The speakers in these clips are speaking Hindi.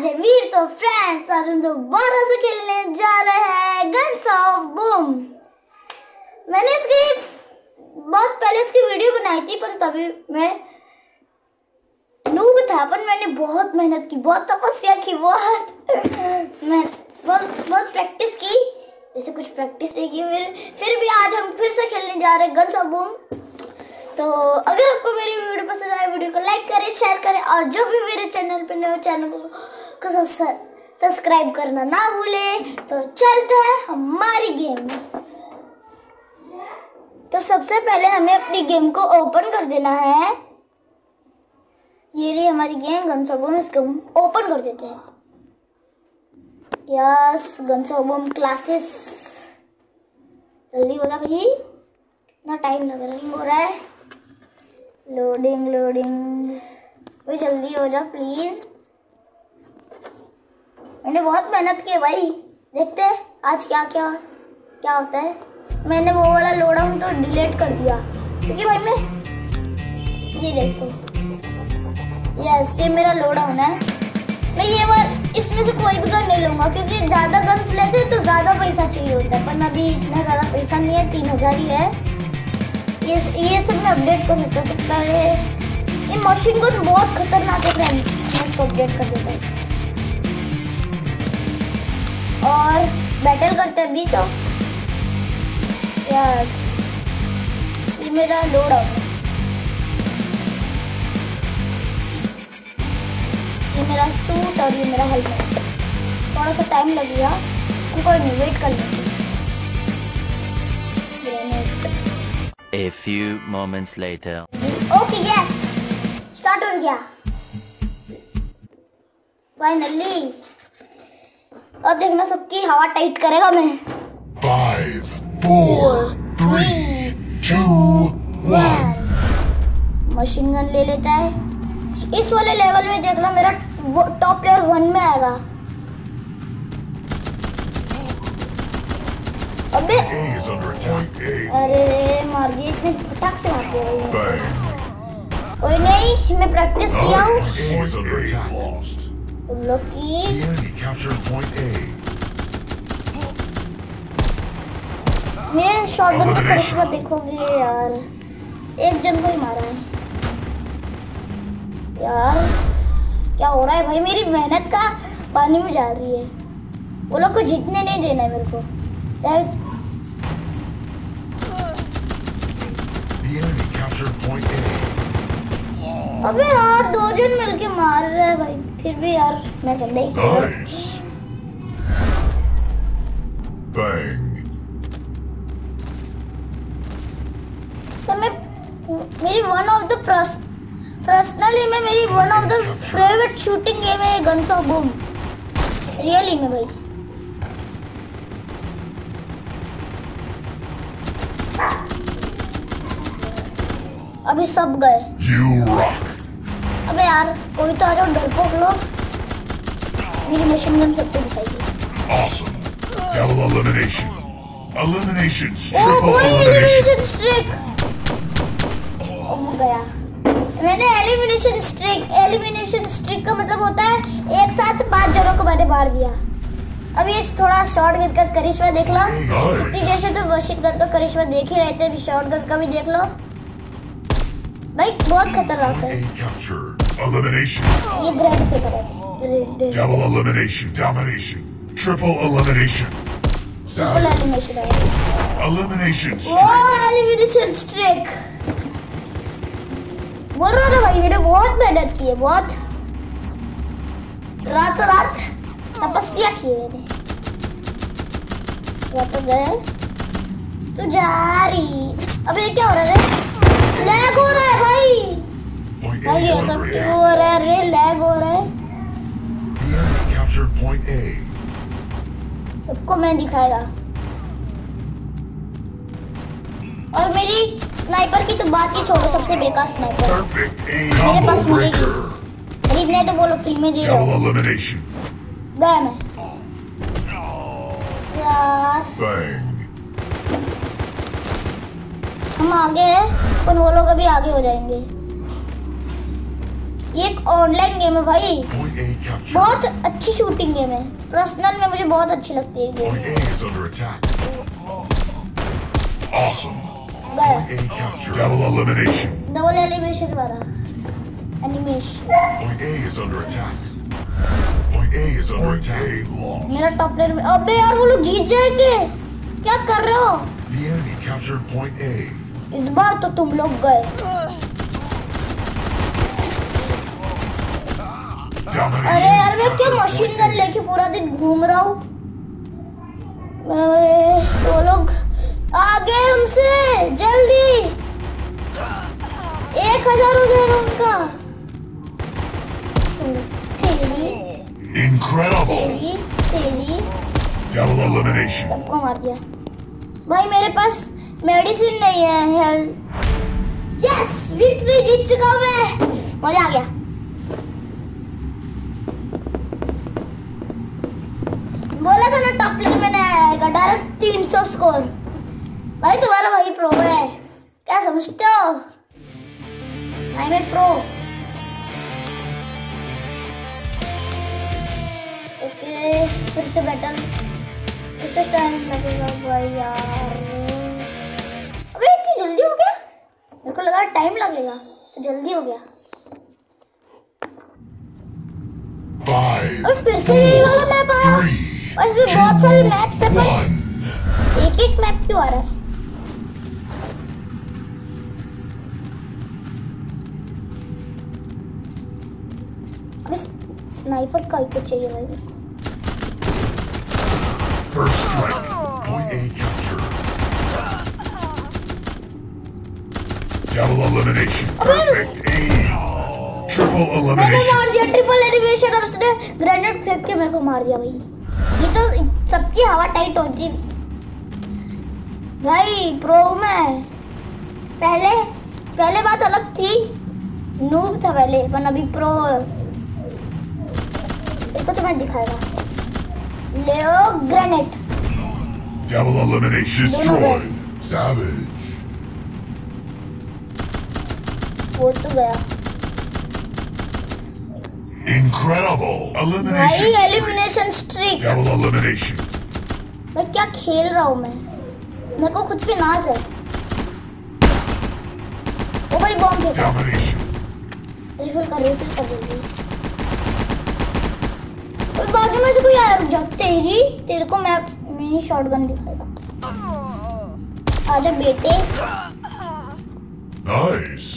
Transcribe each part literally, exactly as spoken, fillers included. वीर तो फ्रेंड्स, आज हम दोबारा से खेलने जा रहे हैं गन्स ऑफ बूम। मैंने इसकी बहुत पहले इसकी वीडियो बनाई थी, पर तभी मैं नूब था। पर मैंने बहुत मेहनत की, बहुत तपस्या की, बहुत मैं बहुत बहुत प्रैक्टिस की। जैसे कुछ प्रैक्टिस नहीं की, फिर फिर भी आज हम फिर से खेलने जा रहे हैं गन्स ऑफ बूम। तो अगर आपको मेरी वीडियो पसंद आए, वीडियो को लाइक करें, शेयर करें, और जो भी मेरे चैनल पे नए हो चैनल को सब्सक्राइब करना ना भूलें। तो चलते हैं हमारी गेम में। तो सबसे पहले हमें अपनी गेम को ओपन कर देना है। ये रही हमारी गेम गन्स ऑफ बूम। इसको हम ओपन कर देते हैं। Yes, Guns of Boom classes. जल्दी हो रहा भाई, इतना टाइम लग रहा है। हो रहा है लोडिंग लोडिंग भाई, जल्दी हो जा प्लीज। मैंने बहुत मेहनत की भाई। देखते हैं आज क्या क्या क्या होता है। मैंने वो वाला लोडाउन तो डिलीट कर दिया, क्योंकि भाई मैं ये देखो, यस ये मेरा लोडाउन है। मैं ये बार इसमें से कोई भी गन नहीं लूँगा, क्योंकि ज़्यादा गन्स लेते तो ज़्यादा पैसा चाहिए होता है। पर अभी इतना ज़्यादा पैसा नहीं है, तीन हज़ार ही है। ये ये सब मैं अपडेट कर सकता हूँ। पहले ये मशीन गन बहुत खतरनाक है फ्रेंड्स, मैं इसको अपडेट कर देता हूँ और बैटल करते हैं भी। तो यस, ये मेरा लोड आउट है, ये मेरा सूट और ये मेरा हेलमेट। थोड़ा सा टाइम लग गया, कोई नहीं, वेट कर लेंगे। A few moments later. Okay, yes. Start हो गया. Finally. अब देखना सबकी हवा टाइट करेगा मैं. Five, four, three, two, one. Machine gun ले लेता है। इस वाले लेवल में देखना मेरा टॉप लेवल वन में आएगा। अबे अरे मार दिए, इतने फटाक से मार दिया। कोई नहीं, मैं प्रैक्टिस किया हूँ। तुम लोग की मेरे शॉटगन का करिश्मा देखोगे यार। एक जन को ही मारा है यार। क्या हो रहा है भाई, मेरी मेहनत का पानी में जा रही है। वो लोग को जीतने नहीं देना है मेरे को। अबे यार, दो जन मिलके मार रहे हैं भाई। फिर भी यार मैं गंदा ही खेल रहा हूं। तो मैं मेरी वन ऑफ द पर्सनली में मेरी one of the favourite shooting game है गन्स ऑफ बूम, रियली में भाई। अभी सब गए। अबे यार, कोई तो आ जाओ डरपोक लोग। मेरी मशीन गन सबको गया। मैंने एलिमिनेशन स्ट्रिक एलिमिनेशन स्ट्रिक का मतलब होता है एक साथ पांच जनों को मैंने मार दिया। अब ये थोड़ा शॉटगन का करिश्मा देख लो। जैसे तो मशीन गन का करिश्मा देख ही रहते हैं, शॉटगन का भी देख लो भाई, बहुत खतरनाक है। ये ग्रैंड पेपर है। Double elimination, domination, triple elimination, triple elimination, elimination, elimination streak. बोल रहा ना भाई, मैंने बहुत मेहनत की है, बहुत रातों रात तपस्या की है मैंने। तू जा रही। अब ये क्या हो रहा है? लैग हो रहा है भाई। भाई ये सब क्यों हो रहा है रे? लैग हो रहा है। सबको मैं दिखाएगा। और मेरी स्नाइपर की तो बात ही छोड़ो, सबसे बेकार स्नाइपर मेरे पास मिलेगी। खरीदने तो बोलो, फ्री में दे रहा हूँ। बैन यार, हम आगे हैं, पर वो लोग अभी आगे हो जाएंगे। ये एक ऑनलाइन गेम है भाई, बहुत अच्छी शूटिंग गेम है। पर्सनल में मुझे बहुत अच्छी लगती है डबल एलिमिनेशन वाला एनिमेशन। मेरा टॉप लेन में, अबे यार वो लोग जीत जाएंगे, क्या कर रहे हो? इस बार तो तुम लोग गए। अरे यार मैं क्या मशीन गन लेके पूरा दिन घूम रहा हूँ। वो लोग आ गए हमसे, जल्दी एक हजार हो जाएगा उनका। तेरी, तेरी, तेरी। सबको मार दिया भाई। मेरे पास मेडिसिन नहीं है। हेल्थ। यस, विक्ट्री जीत चुका मैं। मजा आ गया। बोला था ना टॉप लेन में आएगा डायरेक्ट तीन सौ स्कोर। भाई तुम्हारा भाई प्रो है, क्या समझते हो? भाई मैं प्रो। ओके फिर से बैटल, फिर से टाइम लगेगा भाई यार। अबे इतनी जल्दी हो गया? मेरे को लगा टाइम लगेगा तो जल्दी हो गया। और फिर से यही वाला मैप आया। और इसमें बहुत सारे मैप्स हैं, पर एक एक मैप क्यों आ रहा है? अब स्नाइपर का ही चाहिए भाई। First strike, point A capture, double elimination, perfect A. मैंने मार दिया ट्रिपल एलिमिनेशन और उसने ग्रेनेड फेंक के मेरे को मार दिया भाई। ये तो सबकी हवा टाइट होती भाई प्रो में। पहले पहले बात अलग थी, नूब था पहले, पर अभी प्रो। इसको तो मैं दिखाएगा। लेओ grenade, double elimination, destroyed, savage. वो तो गया। Incredible elimination, elimination streak, double elimination। मैं क्या खेल रहा हूँ मैं? मेरे को खुद पे नाज है। ओ भाई बॉम्ब फेंका। रिफिल कर, रिफिल कर दीजिए। और बाजू में से कोई आया। रुक जा, तेरी तेरे को मैं मेरी शॉटगन दिखाएगा। आजा बेटे। Nice।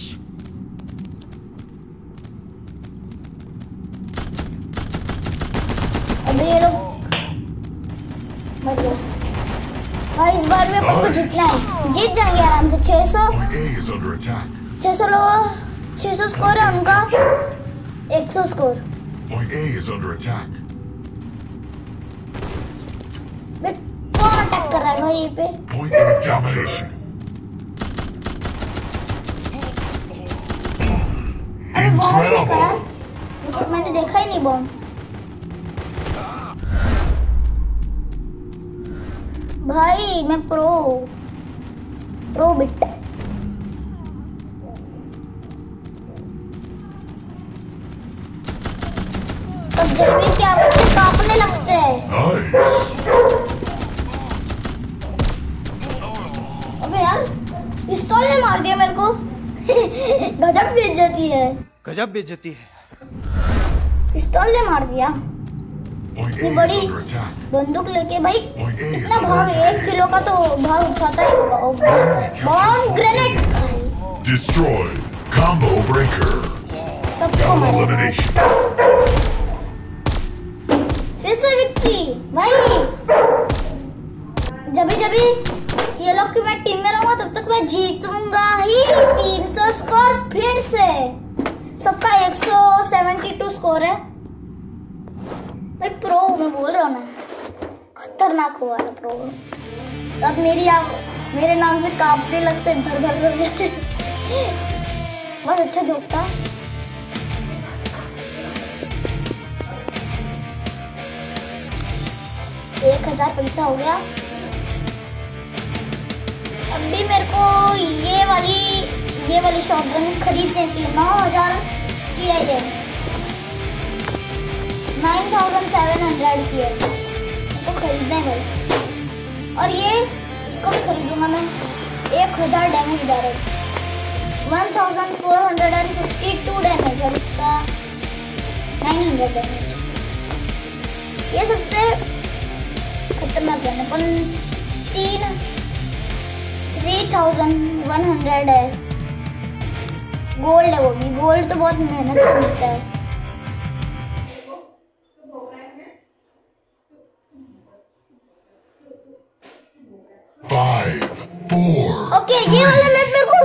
ये लोग मतलब भाई इस बार में अपन को जीतना है, जीत जाएंगे आराम से। छह सौ लोग, छह सौ स्कोर है उनका, एक सौ स्कोर। कौन अटैक कर रहा है भाई ये पे? मैंने देखा ही नहीं बॉम्ब भाई। मैं प्रो प्रो बिट्टा। अब जल्दी क्या बच्चे कांपने लगते हैं। अबे यार पिस्तौल ने मार दिया मेरे को। गजब बेइज्जती है, गजब बेइज्जती है। पिस्तौल ने मार दिया। इतनी बड़ी बंदूक लेके भाई, इतना भाव, एक किलो का तो भाव उठाता ही होगा। Bomb grenade destroy, combo breaker, सबको मारा। फिर से विक्ट्री भाई। जब जब ये लोग की मैं टीम में रहूंगा तब तक मैं जीतूंगा ही। तीन सौ स्कोर फिर से, सबका एक सौ बहत्तर स्कोर है। मैं प्रो में बोल रहा हूँ ना, खतरनाक हुआ है प्रो। अब मेरी आप मेरे नाम से कांपने लगते हैं भर भर भर से। बहुत अच्छा जोक था। एक हजार पैसा हो गया। अब भी मेरे को ये वाली ये वाली शॉटगन खरीदनी थी। नौ हजार की है, नाइन थाउजेंड सेवन हंड्रेड की है, इसको खरीदना है भाई। और ये इसको भी खरीदूंगा मैं, एक हज़ार damage direct, one thousand four hundred and fifty two damage और इसका नाइन हंड्रेड डैमेज। ये सबसे खतरनाक है, पर तीन थ्री थाउजेंड वन हंड्रेड है, गोल्ड है वो भी, गोल्ड तो बहुत मेहनत से मिलता है। ओके, ये वाला मैप मेरे को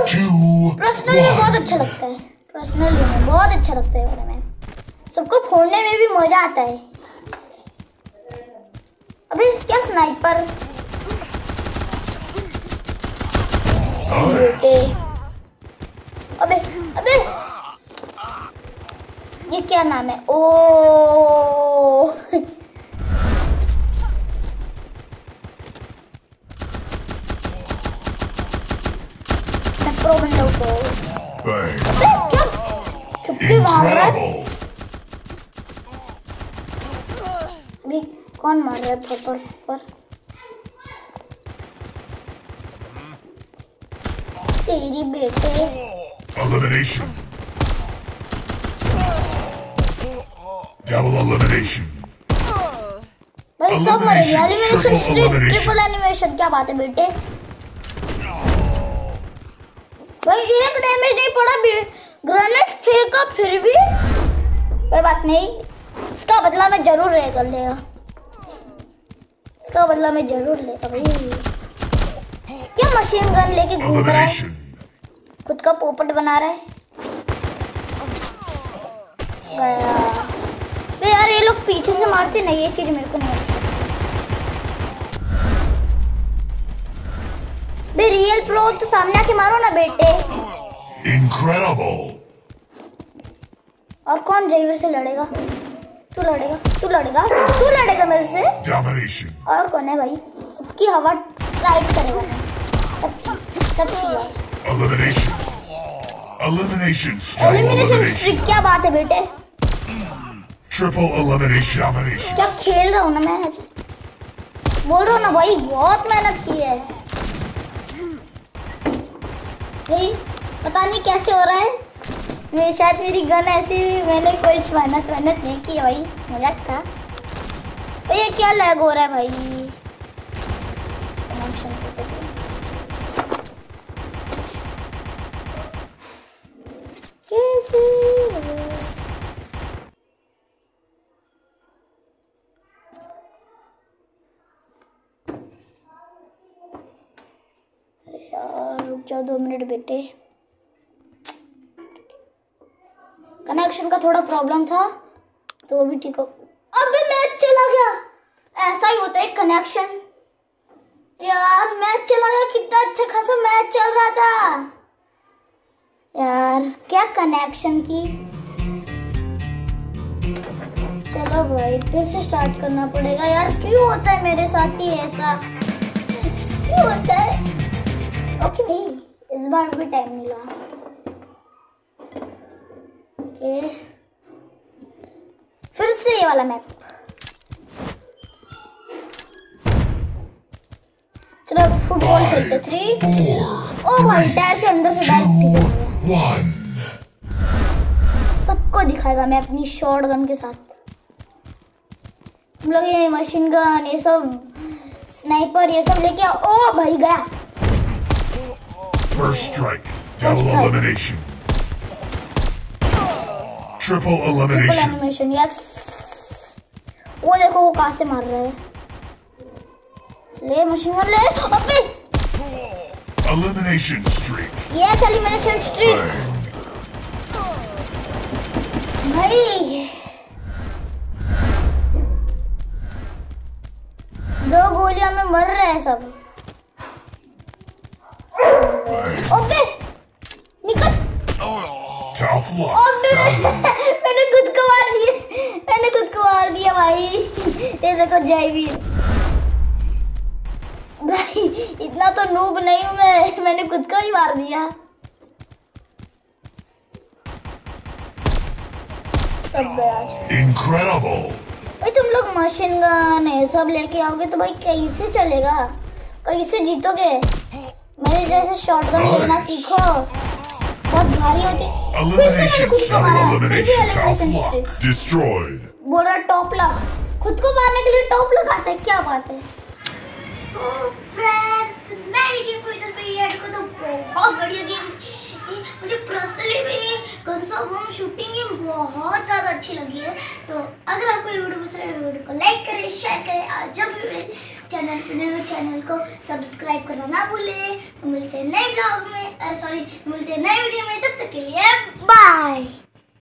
पर्सनल में बहुत अच्छा लगता है, पर्सनल में बहुत अच्छा लगता है वाला मैप, सबको फोड़ने में भी मजा आता है। अबे क्या स्नाइपर, अबे अबे ये क्या नाम है, ओ टक्करो बंदों को चुपके मार रहा है। अभी कौन मार रहा है पर पर तेरी बेटे। Elimination. Double elimination. भाई सब मर गए। एलिमिनेशन, ट्रिपल एलिमिनेशन, क्या बात है बेटे। भाई एक डैमेज नहीं पड़ा, ग्रेनेड फेंका फिर भी, कोई बात नहीं, इसका बदला मैं जरूर ले कर लेगा, इसका बदला मैं जरूर लेगा। भाई क्या मशीन गन लेके घूम रहा है, खुद का पोपट बना रहा है गया। तो यार ये लोग पीछे से मारते नहीं, ये चीज मेरे को नहीं अच्छी। बे रियल प्रो तो सामने आके मारो ना बेटे। और कौन जेवर से लड़ेगा, तू लड़ेगा, तू लड़ेगा, तू लड़ेगा मेरे से। और कौन है भाई, सबकी हवा टाइट करेगा, सबकी सबकी Elimination. Elimination streak. Elimination streak. क्या बात है बेटे? Triple elimination. Elimination. क्या खेल रहा हूँ ना मैं, बोल रहा हूँ ना भाई, बहुत मेहनत की है भाई, पता नहीं कैसे हो रहा है। मैं शायद मेरी गन ऐसी, मैंने कोई मेहनत मेहनत नहीं की है भाई, मजाक था। तो ये क्या लैग हो रहा है भाई, दो मिनट बेटे, कनेक्शन का थोड़ा प्रॉब्लम था तो वो भी ठीक हो। अबे मैच चला गया, ऐसा ही होता है कनेक्शन। यार मैच चला गया, कितना अच्छा खासा मैच चल रहा था यार, क्या कनेक्शन की। चलो भाई फिर से स्टार्ट करना पड़ेगा यार, क्यों होता है मेरे साथ ही ऐसा, क्यों होता है। ओके भाई इस बार भी टाइम मिला। ओके फिर से ये वाला मैप, चलो फुटबॉल खेलते। थ्री ओ भाई डैश के अंदर से डैश, सबको दिखाएगा मैं अपनी शॉर्ट गन के साथ। हम लोग ये मशीन गन, ये सब स्नाइपर, ये सब लेके आओ। ओ भाई गया First strike, double elimination, triple elimination. Triple elimination, yes. वो देखो वो कहाँ से मार रहा है। ले मशीन गन ले, अबे। Elimination streak. Yes, elimination streak. भाई दो गोलियां में मर रहे हैं सब। ओबे निकल, मैंने खुद को मार दिया, मैंने खुद को मार दिया भाई। ये देखो जयवीर भाई, इतना तो नूब नहीं हूं मैं, मैंने खुद को ही मार दिया। सब बैच। Incredible। भाई तुम लोग मशीन गन ये सब लेके आओगे तो भाई कैसे चलेगा, कैसे जीतोगे? मेरे जैसे शॉटगन लेना सीखो, बहुत भारी होती। फिर से मैंने खुद को मारा, बोला टॉप लॉक। खुद को मारने के लिए टॉप लॉक आता है, क्या बात है। तो फ्रेंड्स मेरी गेम को इधर पे ये ऐड कर दो, बहुत बढ़िया गेम थी। मुझे पर्सनली भी Guns of Boom shooting game बहुत ज़्यादा अच्छी लगी है। तो अगर आपको ये वीडियो पसंद आए तो वीडियो को लाइक करें, शेयर करें और जब भी मेरे चैनल पर नए हो चैनल को सब्सक्राइब करना ना भूलें। तो मिलते हैं नए ब्लॉग में, सॉरी मिलते हैं नए वीडियो में, तब तक के लिए बाय।